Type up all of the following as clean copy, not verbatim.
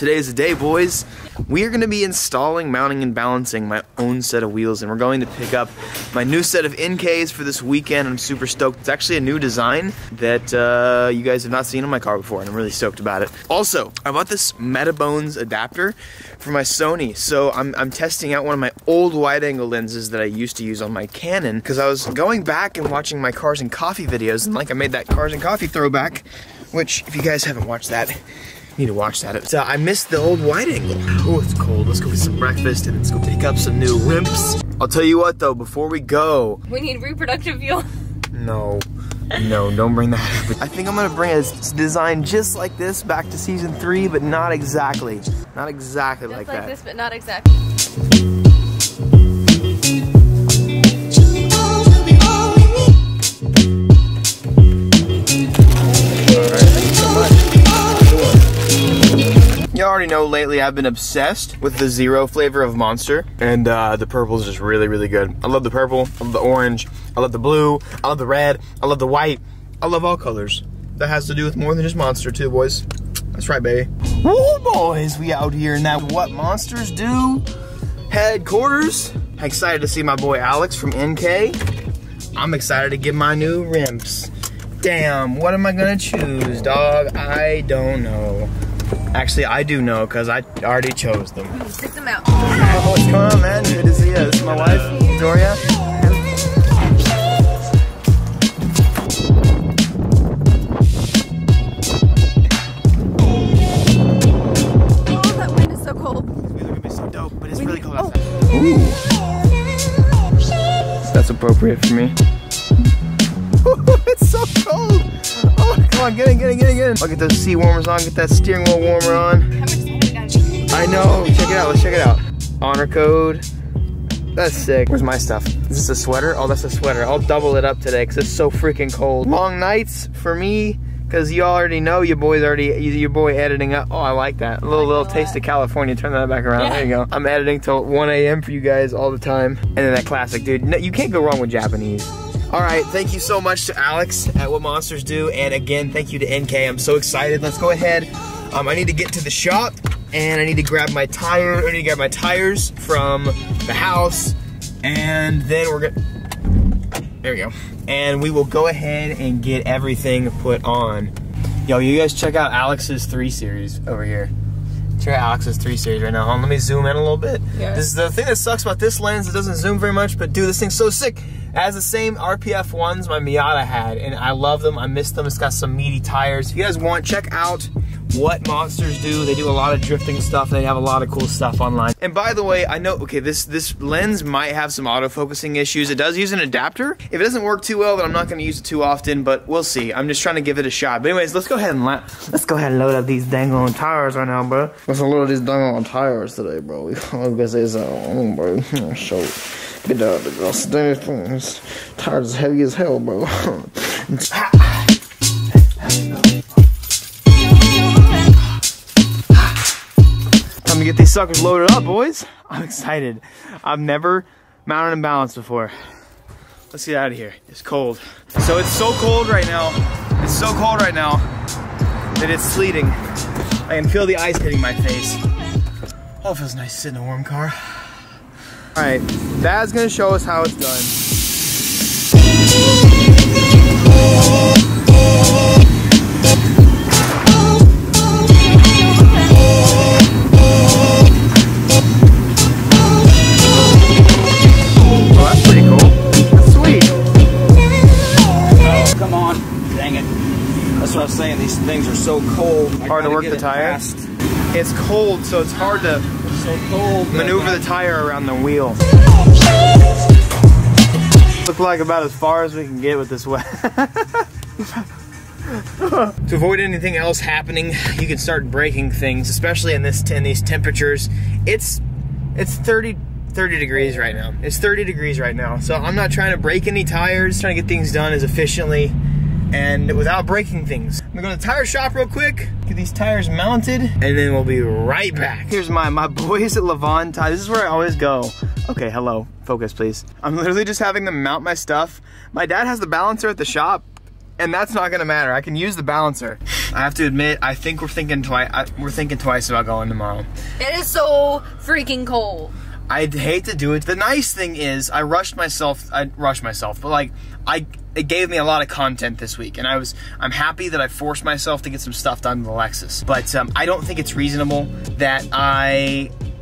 Today is the day, boys. We are going to be installing, mounting, and balancing my own set of wheels, and we're going to pick up my new set of Enkeis for this weekend. I'm super stoked. It's actually a new design that you guys have not seen on my car before, and I'm really stoked about it. Also, I bought this Metabones adapter for my Sony, so I'm testing out one of my old wide-angle lenses that I used to use on my Canon, because I was going back and watching my Cars and Coffee videos, and like I made that Cars and Coffee throwback, which, if you guys haven't watched that, need to watch that. So I missed the old wide angle. Oh, it's cold. Let's go get some breakfast and let's go pick up some new rimps. I'll tell you what though, before we go, we need reproductive fuel. No, don't bring that up. I think I'm gonna bring a design just like this back to season 3, but not exactly. Not exactly just like that. This, but not exactly. You already know lately I've been obsessed with the zero flavor of Monster, and the purple is just really, really good. I love the purple, I love the orange, I love the blue, I love the red, I love the white, I love all colors. That has to do with more than just Monster too, boys. That's right, baby. Woo, boys, we out here in that What Monsters Do headquarters. I'm excited to see my boy Alex from Enkei. I'm excited to get my new rimps. Damn, what am I gonna choose, dog? I don't know. Actually, I do know, because I already chose them. Stick them out. Oh, what's going on, man? Good to see you. This is my wife, Victoria. Oh, that wind is so cold. This weather could be so dope, but it's really cold outside. Oh. Ooh. That's appropriate for me. It's so cold. Oh, come on, get in. I'll get those seat warmers on, get that steering wheel warmer on. I know, check it out, let's check it out. Honor code, that's sick. Where's my stuff? Is this a sweater? Oh, that's a sweater. I'll double it up today, because it's so freaking cold. Long nights for me, because you already know your boy editing up. Oh, I like that. A little taste of California. Turn that back around. Yeah. There you go. I'm editing till 1 a.m. for you guys all the time. And then that classic, dude. No, you can't go wrong with Japanese. All right, thank you so much to Alex at What Monsters Do, and again, thank you to Enkei. I'm so excited. Let's go ahead. I need to get to the shop, and I need to grab my tire. I need to grab my tires from the house, and then we're gonna. There we go. And we will go ahead and get everything put on. Yo, you guys check out Alex's 3 Series over here. Check out Alex's 3 Series right now. Hold on, let me zoom in a little bit. Yeah. This is the thing that sucks about this lens. It doesn't zoom very much, but dude, this thing's so sick. It has the same RPF 1s my Miata had, and I love them. I miss them. It's got some meaty tires. If you guys want, check out What Monsters Do. They do a lot of drifting stuff, and they have a lot of cool stuff online. And by the way, I know, okay, this lens might have some autofocusing issues. It does use an adapter. If it doesn't work too well, then I'm not going to use it too often, but we'll see. I'm just trying to give it a shot. But anyways, let's go ahead and load up these dangling tires right now, bro. Let's load up these dangling tires today, bro. I'm gonna say something, bro. Show. Get down the girl. Tires is heavy as hell, bro. Time to get these suckers loaded up, boys. I'm excited. I've never mounted and balanced before. Let's get out of here. It's cold. So it's so cold right now. It's so cold right now that it's sleeting. I can feel the ice hitting my face. Oh, it feels nice sitting in a warm car. All right, Dad's gonna show us how it's done. Oh, that's pretty cool. That's sweet. Oh, come on. Dang it. That's what I was saying. These things are so cold. Hard to work the tire. It's cold, so it's hard to maneuver the tire around the wheel. Look like about as far as we can get with this wet. To avoid anything else happening, you can start breaking things, especially in these temperatures. It's 30 degrees right now. It's 30 degrees right now. So I'm not trying to break any tires, trying to get things done as efficiently and without breaking things. I'm gonna go to the tire shop real quick, get these tires mounted, and then we'll be right back. Here's my boys at Levon Tire. This is where I always go. Okay, hello, focus please. I'm literally just having them mount my stuff. My dad has the balancer at the shop, and that's not gonna matter. I can use the balancer. I have to admit, I think we're thinking twice about going tomorrow. It is so freaking cold. I'd hate to do it. The nice thing is I rushed myself, but like it gave me a lot of content this week, and I'm happy that I forced myself to get some stuff done with the Lexus. But I don't think it's reasonable that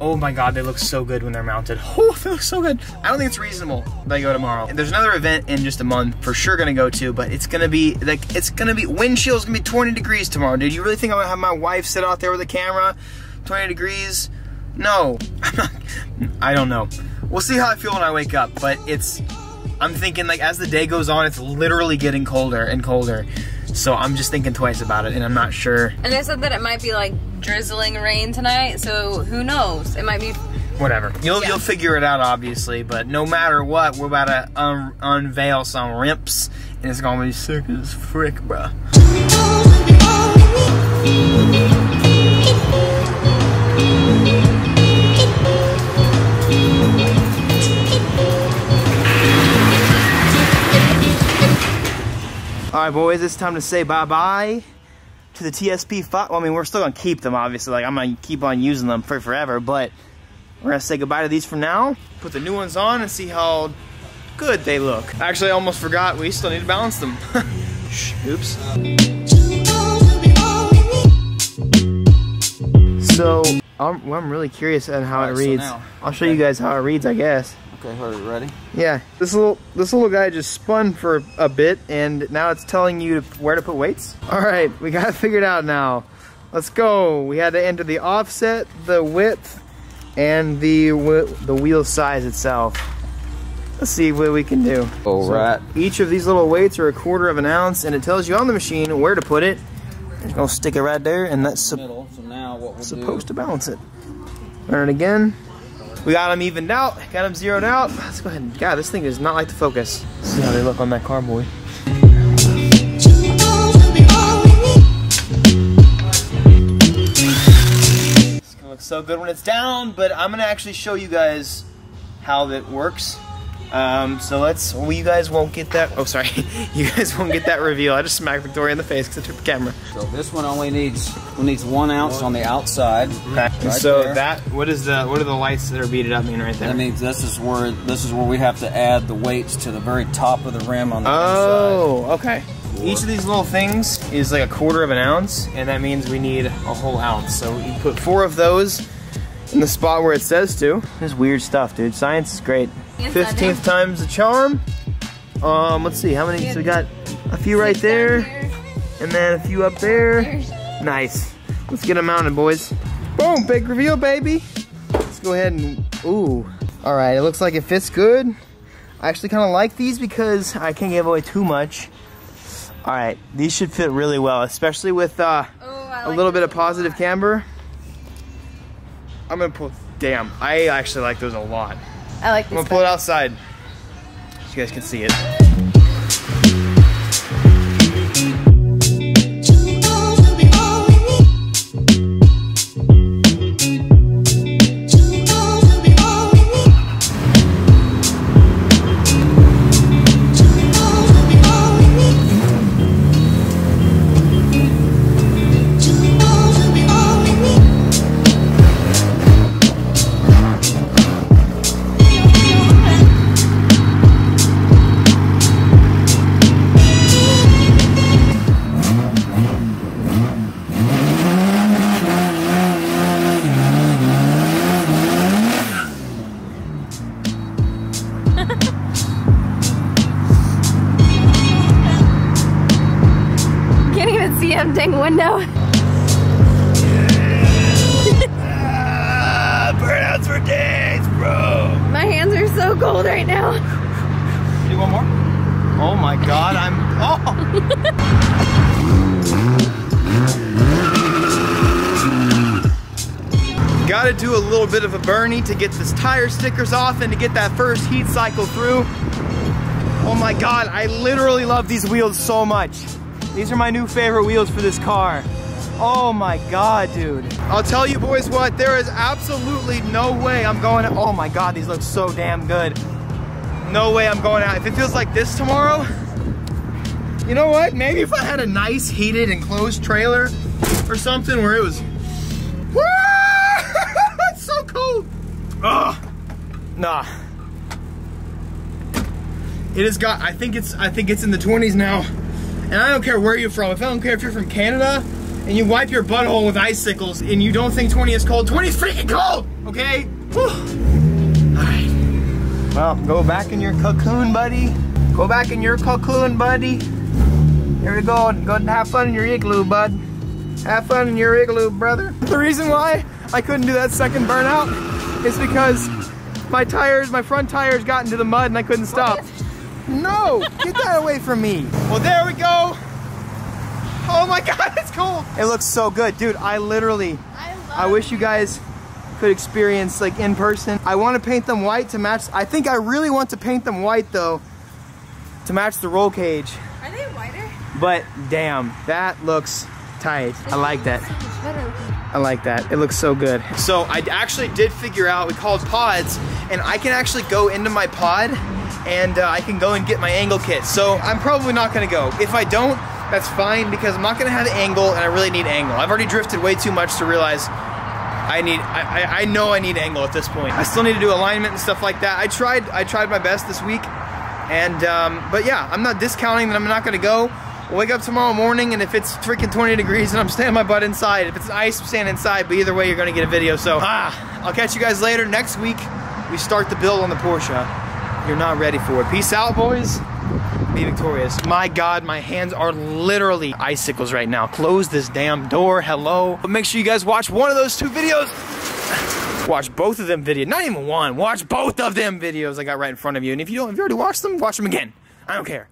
oh my God, they look so good when they're mounted. Oh, they look so good. I don't think it's reasonable that I go tomorrow. And there's another event in just a month for sure gonna go to, but it's gonna be windshield's gonna be 20 degrees tomorrow. Dude, you really think I'm gonna have my wife sit out there with a camera, 20 degrees? No, I don't know. We'll see how I feel when I wake up, but I'm thinking, like, as the day goes on, it's literally getting colder and colder. So I'm just thinking twice about it, and I'm not sure. And they said that it might be like drizzling rain tonight, so who knows? It might be whatever. You'll figure it out, obviously, but no matter what, we're about to unveil some rips, and it's gonna be sick as frick, bruh. All right, boys, it's time to say bye-bye to the TSP 5. Well, I mean, we're still going to keep them, obviously. Like, I'm going to keep on using them for forever, but we're going to say goodbye to these for now. Put the new ones on and see how good they look. Actually, I almost forgot. We still need to balance them. Shh, oops. So, I'm really curious on how it reads. So I'll show you guys how it reads, I guess. Okay, ready? Yeah, this little guy just spun for a bit, and now it's telling you where to put weights. All right, we got it figured out now. Let's go. We had to enter the offset, the width, and the wheel size itself. Let's see what we can do. All right. So each of these little weights are 1/4 oz, and it tells you on the machine where to put it. It's gonna stick it right there, and that's supposed to balance it. Turn it again. We got them evened out, got them zeroed out. Let's go ahead and, God, this thing does not like to focus. Let's see how they look on that car, boy. It's gonna look so good when it's down, but I'm gonna actually show you guys how that works. So you guys won't get that, oh sorry, you guys won't get that reveal. I just smacked Victoria in the face because I took the camera. So this one only needs 1 ounce on the outside. Okay. Right, so there. What are the lights that are beaded up mean right there? That means this is where we have to add the weights to the very top of the rim on the inside. Oh, okay. Each of these little things is like 1/4 oz, and that means we need a whole ounce. So you put 4 of those in the spot where it says to. This is weird stuff, dude. Science is great. 15th time's the charm. Let's see how many. So we got a few right there, and then a few up there. Nice. Let's get them mounted, boys. Boom! Big reveal, baby. Let's go ahead and ooh. All right, it looks like it fits good. I actually kind of like these because I can't give away too much. All right, these should fit really well, especially with a little bit of positive camber. I'm gonna pull. Damn, I actually like those a lot. I like this. I'm gonna pull it outside so you guys can see it. Window. Burnouts for days, bro. My hands are so cold right now. You do one more? Oh my God, I'm. Oh. Gotta do a little bit of a burnie to get this tire stickers off and to get that first heat cycle through. Oh my God, I literally love these wheels so much. These are my new favorite wheels for this car. Oh my God, dude. I'll tell you boys what, there is absolutely no way I'm going out. Oh my God, these look so damn good. No way I'm going out. If it feels like this tomorrow, You know what? Maybe if I had a nice heated enclosed trailer or something where it was, woo! It's so cold. Ugh. Nah. It has got, I think it's in the 20s now. And I don't care where you're from. If I don't care if you're from Canada and you wipe your butthole with icicles and you don't think 20 is cold, 20 is freaking cold, okay? Whew. All right. Well, go back in your cocoon, buddy. Go back in your cocoon, buddy. Here we go, and go have fun in your igloo, bud. Have fun in your igloo, brother. The reason why I couldn't do that second burnout is because my front tires got into the mud and I couldn't stop. What? No, get that away from me. Well, there we go. Oh my God, it's cool. It looks so good, dude. I wish you guys could experience like in person. I want to paint them white to match. I think I really want to paint them white though, to match the roll cage. Are they wider? But damn, that looks tight. I like that. I like that. It looks so good. So I actually did figure out, we called pods, and I can actually go into my pod and I can go and get my angle kit. So I'm probably not gonna go. If I don't, that's fine because I'm not gonna have angle and I really need angle. I've already drifted way too much to realize I know I need angle at this point. I still need to do alignment and stuff like that. I tried my best this week. And, but yeah, I'm not discounting that I'm not gonna go. I'll wake up tomorrow morning and if it's freaking 20 degrees and I'm standing my butt inside, if it's ice, I'm standing inside, but either way, you're gonna get a video. So, I'll catch you guys later. Next week, we start the build on the Porsche. You're not ready for it. Peace out, boys. Be victorious. My God, my hands are literally icicles right now. Close this damn door, hello. But make sure you guys watch one of those two videos. Watch both of them videos. Not even one. Watch both of them videos I got right in front of you. And if you already watched them, watch them again. I don't care.